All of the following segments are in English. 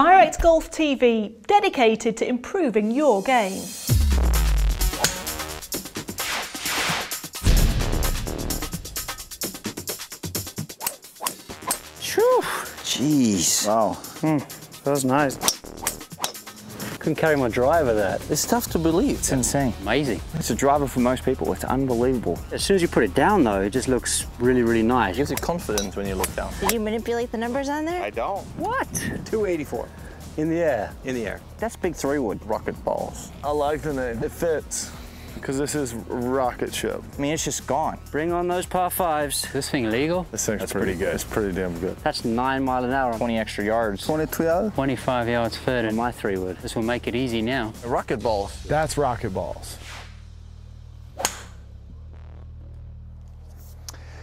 Direct Golf TV, dedicated to improving your game. Whew. Jeez. Wow. That was nice. Couldn't carry my driver there. It's tough to believe. It's insane. Amazing. It's a driver for most people. It's unbelievable. As soon as you put it down though, it just looks really, really nice. It gives you confidence when you look down. Did you manipulate the numbers on there? I don't. What? 284. In the air. In the air. That's big 3-wood. RocketBallz. I like the name. It fits. Because this is rocket ship. I mean, it's just gone. Bring on those par fives. Is this thing legal? This thing's pretty good. It's pretty damn good. That's 9 miles an hour. 20 extra yards. 22 yards? 25 yards further. My 3-wood. This will make it easy now. RocketBallz. That's RocketBallz.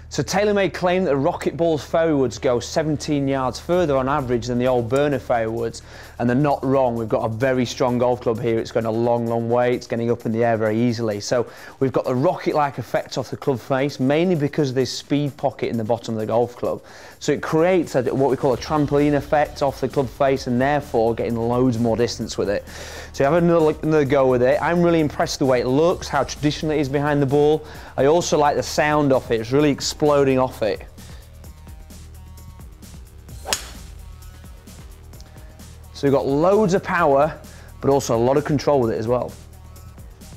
So TaylorMade claim that the RocketBallz fairwoods go 17 yards further on average than the old Burner fairwoods, and they're not wrong. We've got a very strong golf club here. It's going a long, long way. It's getting up in the air very easily. So we've got the rocket-like effect off the club face, mainly because of this speed pocket in the bottom of the golf club. So it creates what we call a trampoline effect off the club face, and therefore getting loads more distance with it. So you have another go with it. I'm really impressed with the way it looks, how traditional it is behind the ball. I also like the sound of it. It's really exploding off it. So we've got loads of power, but also a lot of control with it as well.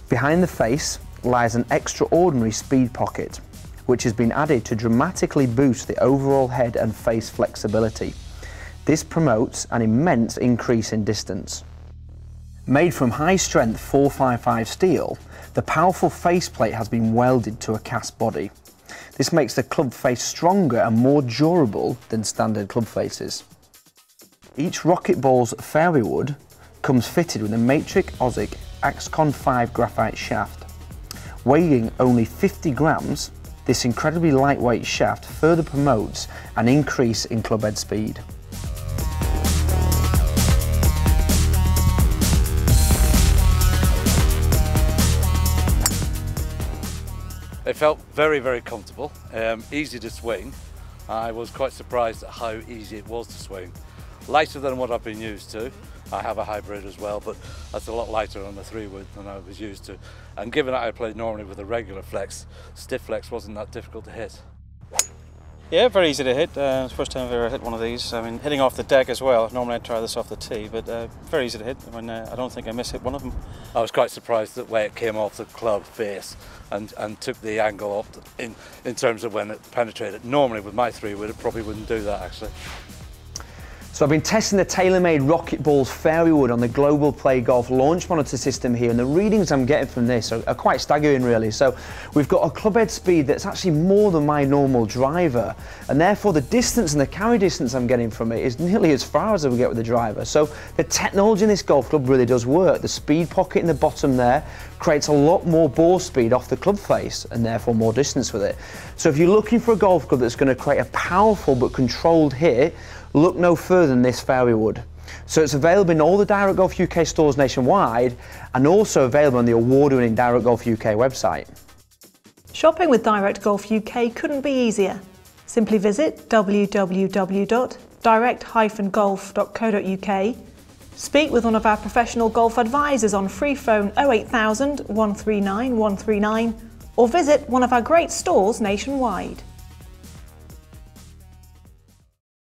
Behind the face lies an extraordinary speed pocket, which has been added to dramatically boost the overall head and face flexibility. This promotes an immense increase in distance. Made from high-strength 455 steel, the powerful faceplate has been welded to a cast body. This makes the club face stronger and more durable than standard club faces. Each RocketBallz fairway wood comes fitted with a Matrix Ozic Axcon 5 graphite shaft. Weighing only 50 grams, this incredibly lightweight shaft further promotes an increase in clubhead speed. It felt very, very comfortable, easy to swing. I was quite surprised at how easy it was to swing. Lighter than what I've been used to. I have a hybrid as well, but that's a lot lighter on the 3-wood than I was used to. And given that I play normally with a regular flex, stiff flex wasn't that difficult to hit. Yeah, very easy to hit. It's the first time I've ever hit one of these. I mean, hitting off the deck as well. Normally I'd try this off the tee, but very easy to hit. I mean, I don't think I mishit one of them. I was quite surprised at the way it came off the club face and took the angle off in terms of when it penetrated. Normally with my 3-wood, it probably wouldn't do that actually. So I've been testing the TaylorMade RocketBallz fairwaywood on the Global Play Golf Launch Monitor system here, and the readings I'm getting from this are quite staggering really. So we've got a clubhead speed that's actually more than my normal driver, and therefore the distance and the carry distance I'm getting from it is nearly as far as I would get with the driver. So the technology in this golf club really does work. The speed pocket in the bottom there creates a lot more ball speed off the club face, and therefore more distance with it. So if you're looking for a golf club that's going to create a powerful but controlled hit, look no further than this fairway wood. So it's available in all the Direct Golf UK stores nationwide, and also available on the award-winning Direct Golf UK website. Shopping with Direct Golf UK couldn't be easier. Simply visit www.direct-golf.co.uk, speak with one of our professional golf advisors on free phone 08000 139 139, or visit one of our great stores nationwide.